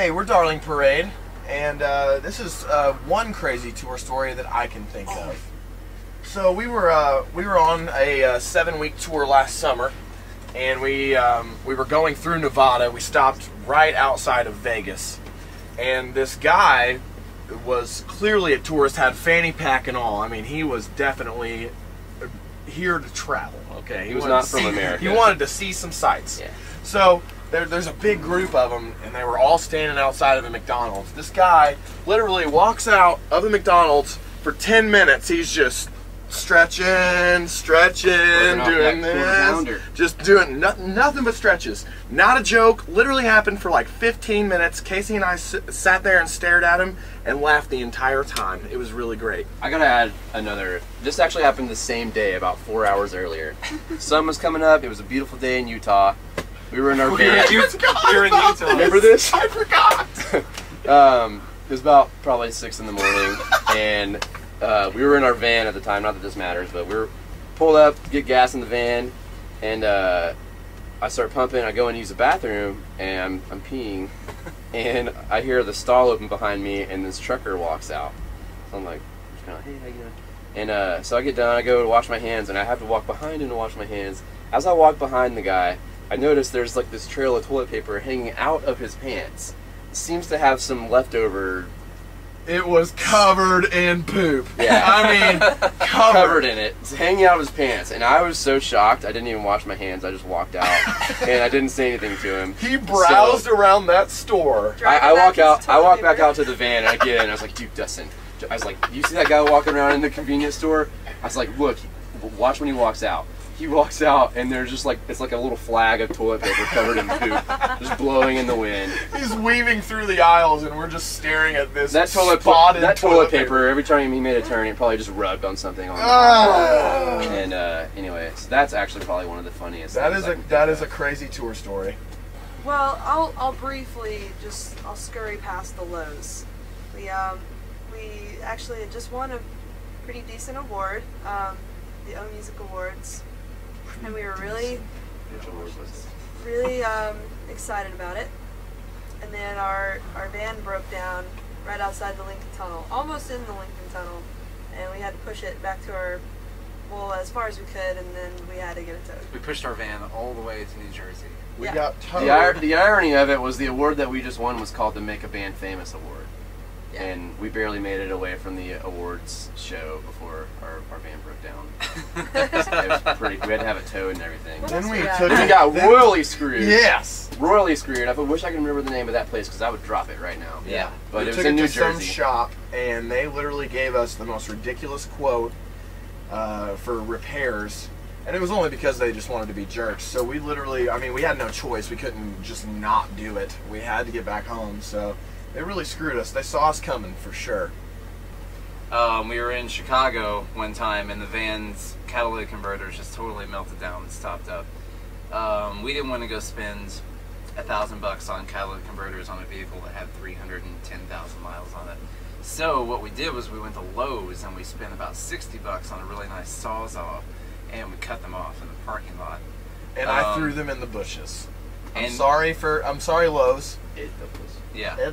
Hey, we're Darling Parade, and this is one crazy tour story that I can think of. So we were on a 7-week tour last summer, and we were going through Nevada. We stopped right outside of Vegas, and this guy was clearly a tourist, had fanny pack and all. I mean, he was definitely here to travel. Okay, he was not from America. He wanted to see some sights. Yeah. So there's a big group of them, and they were all standing outside of a McDonald's. This guy literally walks out of the McDonald's for 10 minutes. He's just stretching, doing this, just doing nothing but stretches. Not a joke. Literally happened for like 15 minutes. Casey and I sat there and stared at him and laughed the entire time. It was really great. I gotta add another. This actually happened the same day, about 4 hours earlier. Sun was coming up. It was a beautiful day in Utah. We were in our van. We were in Utah. Remember this? I forgot. It was about probably 6 in the morning, and we were in our van at the time. Not that this matters, but we were pulled up to get gas in the van, and I start pumping. I go and use the bathroom, and I'm peeing, and I hear the stall open behind me, and this trucker walks out. So I'm like, hey, how you doing? And so I get done. I go to wash my hands, and I have to walk behind him to wash my hands. As I walk behind the guy, I noticed there's like this trail of toilet paper hanging out of his pants. It seems to have some leftover. It was covered in poop. Yeah. I mean, covered in it. It's hanging out of his pants. And I was so shocked, I didn't even wash my hands. I just walked out. And I didn't say anything to him. He browsed around that store. I walk back out to the van, and I get in, and I was like, dude, Dustin. I was like, you see that guy walking around in the convenience store? I was like, look, watch when he walks out. He walks out, and there's just like, it's like a little flag of toilet paper covered in poop, just blowing in the wind. He's weaving through the aisles, and we're just staring at this spotted toilet paper. Every time he made a turn, it probably just rubbed on something. And anyway, so that's actually probably one of the funniest. That is a crazy tour story. Well, I'll briefly just scurry past the lows. We actually just won a pretty decent award, the O Music Awards. And we were really excited about it. And then our van broke down right outside the Lincoln Tunnel, almost in the Lincoln Tunnel, and we had to push it back to our, well, as far as we could, and then we had to get it towed. We pushed our van all the way to New Jersey. We got towed. The irony of it was the award that we just won was called the Make a Band Famous Award. Yeah. And we barely made it away from the awards show before our van broke down. It was pretty, we had to have it towed and everything. Then we got royally screwed. Yes. Royally screwed. I wish I could remember the name of that place because I would drop it right now. Yeah. But it was in New Jersey. We took it to some shop, and they literally gave us the most ridiculous quote for repairs. And it was only because they just wanted to be jerks. So we literally, I mean, we had no choice. We couldn't just not do it. We had to get back home, so... They really screwed us. They saw us coming, for sure. We were in Chicago one time, and the van's catalytic converters just totally melted down and stopped up. We didn't want to go spend $1,000 on catalytic converters on a vehicle that had 310,000 miles on it. So what we did was we went to Lowe's, and we spent about $60 on a really nice Sawzall, and we cut them off in the parking lot. And I threw them in the bushes. I'm sorry, Lowe's. At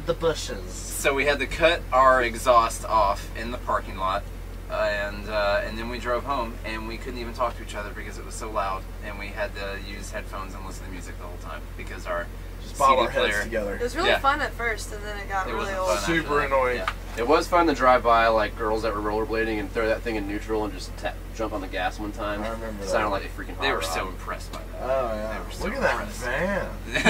the bushes. So we had to cut our exhaust off in the parking lot, and then we drove home, and we couldn't even talk to each other because it was so loud, and we had to use headphones and listen to music the whole time because our CD player. Together. It was really fun at first, and then it got really old. Super annoying. Yeah. It was fun to drive by like girls that were rollerblading and throw that thing in neutral and just jump on the gas one time. I remember. It sounded like a freaking hot rod. They were so impressed by that. Oh yeah. Look at that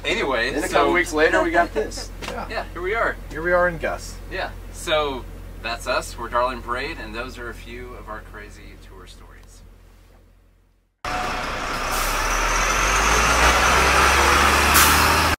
van. Anyway, then a couple weeks later we got this. Yeah. Here we are. Here we are in Gus. Yeah. So that's us. We're Darling Parade, and those are a few of our crazy tour stories.